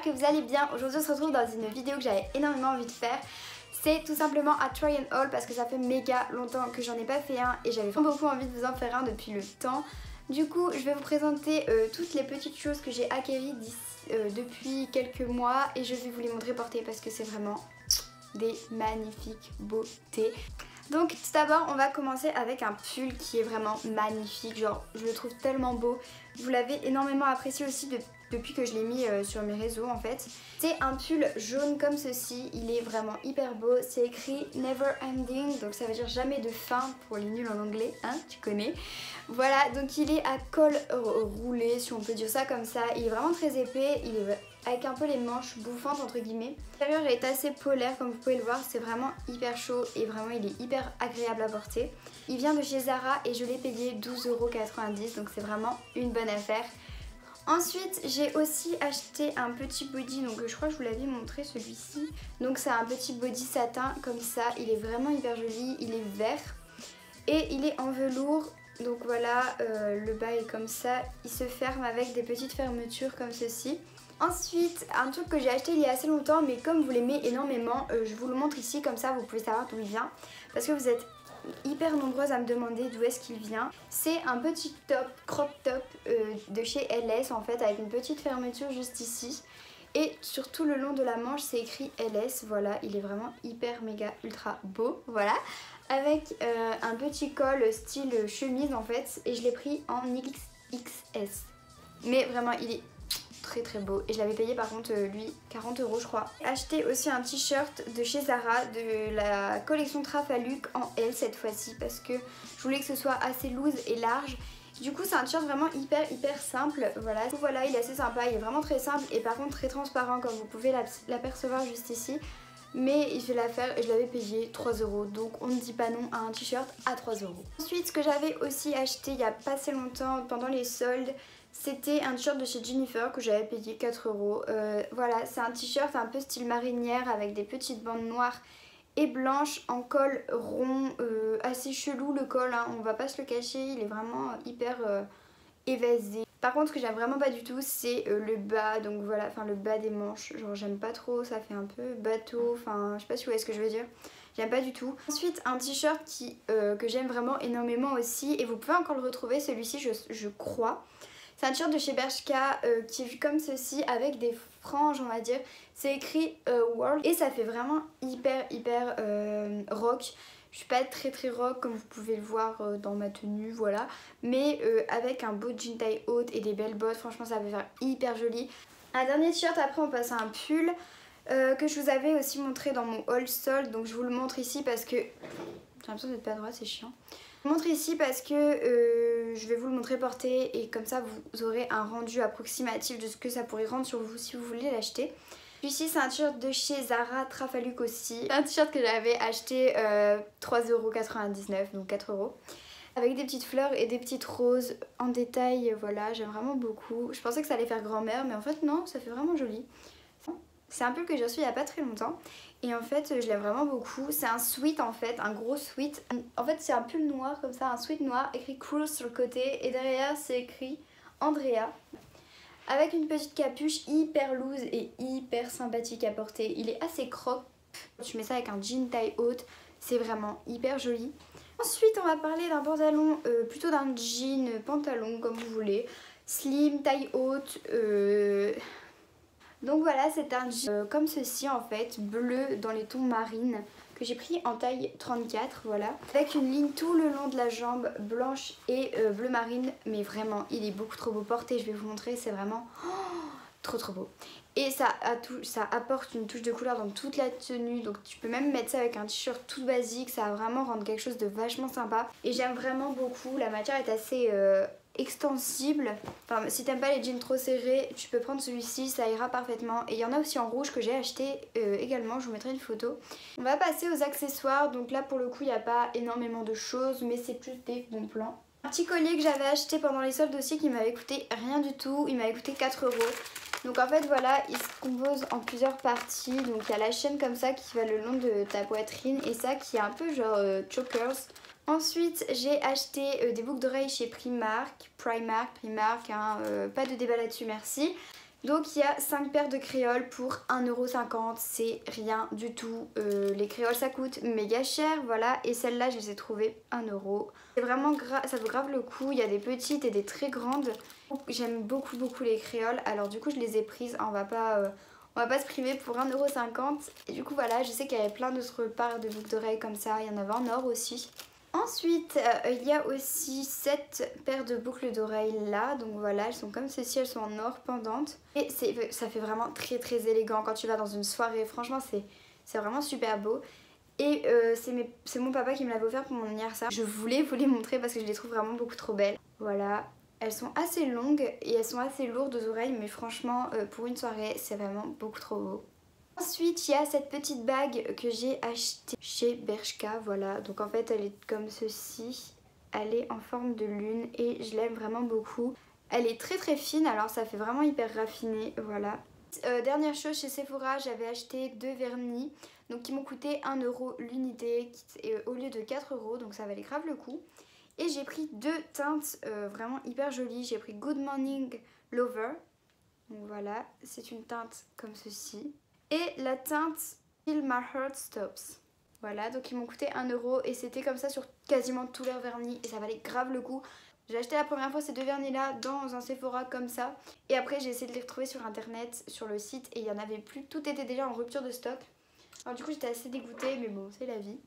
j'espère que vous allez bien. Aujourd'hui on se retrouve dans une vidéo que j'avais énormément envie de faire. C'est tout simplement un try and haul parce que ça fait méga longtemps que j'en ai pas fait un et j'avais beaucoup envie de vous en faire un depuis le temps. Du coup je vais vous présenter toutes les petites choses que j'ai acquéries depuis quelques mois et je vais vous les montrer portées parce que c'est vraiment des magnifiques beautés. Donc tout d'abord on va commencer avec un pull qui est vraiment magnifique, genre je le trouve tellement beau. Vous l'avez énormément apprécié aussi depuis que je l'ai mis sur mes réseaux en fait. C'est un pull jaune comme ceci, il est vraiment hyper beau, c'est écrit never ending, donc ça veut dire jamais de fin pour les nuls en anglais, hein, tu connais. Voilà, donc il est à col roulé si on peut dire ça comme ça, il est vraiment très épais, il est avec un peu les manches bouffantes entre guillemets. L'intérieur est assez polaire comme vous pouvez le voir, c'est vraiment hyper chaud et vraiment il est hyper agréable à porter. Il vient de chez Zara et je l'ai payé 12,90 €, donc c'est vraiment une bonne affaire. Ensuite j'ai aussi acheté un petit body, donc je crois que je vous l'avais montré celui-ci. Donc c'est un petit body satin comme ça, il est vraiment hyper joli, il est vert et il est en velours. Donc voilà, le bas est comme ça, il se ferme avec des petites fermetures comme ceci. Ensuite un truc que j'ai acheté il y a assez longtemps mais comme vous l'aimez énormément, je vous le montre ici comme ça vous pouvez savoir d'où il vient. Parce que vous êtes hyper nombreuses à me demander d'où est-ce qu'il vient. C'est un petit top, crop top de chez LS en fait, avec une petite fermeture juste ici et sur tout le long de la manche c'est écrit LS. Voilà, il est vraiment hyper méga ultra beau, voilà, avec un petit col style chemise en fait, et je l'ai pris en XXS, mais vraiment il est très très beau et je l'avais payé par contre lui 40 € je crois. Acheté aussi un t-shirt de chez Zara de la collection Trafaluk en L cette fois-ci parce que je voulais que ce soit assez loose et large. Du coup c'est un t-shirt vraiment hyper simple, voilà. Donc voilà, il est assez sympa, il est vraiment très simple et par contre très transparent comme vous pouvez l'apercevoir juste ici. Mais il fait l'affaire et je l'avais payé 3 €, donc on ne dit pas non à un t-shirt à 3 €. Ensuite ce que j'avais aussi acheté il n'y a pas assez longtemps pendant les soldes, c'était un t-shirt de chez Jennifer que j'avais payé 4 €. Voilà, c'est un t-shirt un peu style marinière avec des petites bandes noires et blanches en col rond, assez chelou le col, hein, on va pas se le cacher, il est vraiment hyper évasé. Par contre ce que j'aime vraiment pas du tout c'est le bas, donc voilà, enfin le bas des manches, genre j'aime pas trop, ça fait un peu bateau, enfin je sais pas si vous voyez ce que je veux dire, j'aime pas du tout. Ensuite un t-shirt que j'aime vraiment énormément aussi et vous pouvez encore le retrouver celui-ci je crois. C'est un t-shirt de chez Bershka qui est vu comme ceci avec des franges on va dire, c'est écrit World et ça fait vraiment hyper rock. Je suis pas très rock comme vous pouvez le voir dans ma tenue, voilà, mais avec un beau jean taille haute et des belles bottes, franchement ça va faire hyper joli. Un dernier t-shirt, après on passe à un pull que je vous avais aussi montré dans mon haul solde, donc je vous le montre ici parce que j'ai l'impression d'être pas droite, c'est chiant. Je vous montre ici parce que je vais vous le montrer porté et comme ça vous aurez un rendu approximatif de ce que ça pourrait rendre sur vous si vous voulez l'acheter. Celui-ci c'est un t-shirt de chez Zara Trafaluk aussi, un t-shirt que j'avais acheté 3,99 €, donc 4 €, avec des petites fleurs et des petites roses en détail, voilà, j'aime vraiment beaucoup. Je pensais que ça allait faire grand-mère mais en fait non, ça fait vraiment joli. C'est un pull que j'ai reçu il n'y a pas très longtemps et en fait je l'aime vraiment beaucoup, c'est un sweat en fait, un gros sweat, en fait c'est un pull noir comme ça, un sweat noir écrit Cruise sur le côté et derrière c'est écrit Andrea. Avec une petite capuche hyper loose et hyper sympathique à porter. Il est assez crop. Tu mets ça avec un jean taille haute. C'est vraiment hyper joli. Ensuite, on va parler d'un pantalon, plutôt d'un jean pantalon comme vous voulez. Slim, taille haute. Donc voilà, c'est un jean comme ceci en fait. Bleu dans les tons marines. Que j'ai pris en taille 34, voilà. Avec une ligne tout le long de la jambe blanche et bleu marine. Mais vraiment, il est beaucoup trop beau porté. Je vais vous montrer, c'est vraiment trop beau. Et ça apporte une touche de couleur dans toute la tenue. Donc tu peux même mettre ça avec un t-shirt tout basique. Ça va vraiment rendre quelque chose de vachement sympa. Et j'aime vraiment beaucoup. La matière est assez extensible. Enfin, si t'aimes pas les jeans trop serrés, tu peux prendre celui-ci, ça ira parfaitement. Et il y en a aussi en rouge que j'ai acheté également, je vous mettrai une photo. On va passer aux accessoires, donc là pour le coup il n'y a pas énormément de choses, mais c'est plus des bons plans. Un petit collier que j'avais acheté pendant les soldes aussi qui m'avait coûté rien du tout, il m'avait coûté 4 €. Donc en fait voilà, il se compose en plusieurs parties, donc il y a la chaîne comme ça qui va le long de ta poitrine et ça qui est un peu genre chokers. Ensuite j'ai acheté des boucles d'oreilles chez Primark, hein, pas de débat là-dessus merci. Donc il y a 5 paires de créoles pour 1,50€, c'est rien du tout. Les créoles ça coûte méga cher, voilà, et celle-là je les ai trouvées 1€. C'est vraiment ça vaut grave le coup, il y a des petites et des très grandes. J'aime beaucoup les créoles, alors du coup je les ai prises, on va pas se priver pour 1,50€. Et du coup voilà, je sais qu'il y avait plein d'autres paires de boucles d'oreilles comme ça, il y en avait en or aussi. Ensuite, il y a aussi cette paire de boucles d'oreilles là, donc voilà, elles sont comme ceci, elles sont en or pendantes. Et ça fait vraiment très très élégant quand tu vas dans une soirée, franchement c'est vraiment super beau. Et c'est mon papa qui me l'avait offert pour mon anniversaire. Je voulais vous les montrer parce que je les trouve vraiment beaucoup trop belles. Voilà, elles sont assez longues et elles sont assez lourdes aux oreilles, mais franchement pour une soirée c'est vraiment beaucoup trop beau. Ensuite, il y a cette petite bague que j'ai achetée chez Bershka, voilà. Donc en fait, elle est comme ceci. Elle est en forme de lune et je l'aime vraiment beaucoup. Elle est très très fine, alors ça fait vraiment hyper raffiné, voilà. Dernière chose, chez Sephora, j'avais acheté 2 vernis. Donc qui m'ont coûté 1€ l'unité au lieu de 4€, donc ça valait grave le coup. Et j'ai pris 2 teintes vraiment hyper jolies. J'ai pris Good Morning Lover. Donc voilà, c'est une teinte comme ceci. Et la teinte Feel My Heart Stops. Voilà, donc ils m'ont coûté 1€ et c'était comme ça sur quasiment tous leurs vernis et ça valait grave le coup. J'ai acheté la première fois ces 2 vernis là dans un Sephora comme ça et après j'ai essayé de les retrouver sur internet, sur le site et il n'y en avait plus, tout était déjà en rupture de stock. Alors du coup j'étais assez dégoûtée mais bon c'est la vie.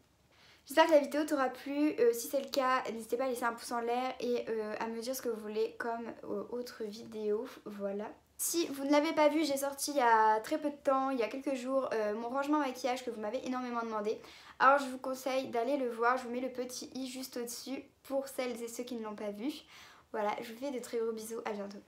J'espère que la vidéo t'aura plu, si c'est le cas n'hésitez pas à laisser un pouce en l'air et à me dire ce que vous voulez comme autre vidéo, voilà. Si vous ne l'avez pas vu, j'ai sorti il y a très peu de temps, il y a quelques jours, mon rangement maquillage que vous m'avez énormément demandé. Alors je vous conseille d'aller le voir, je vous mets le petit i juste au-dessus pour celles et ceux qui ne l'ont pas vu. Voilà, je vous fais de très gros bisous, à bientôt.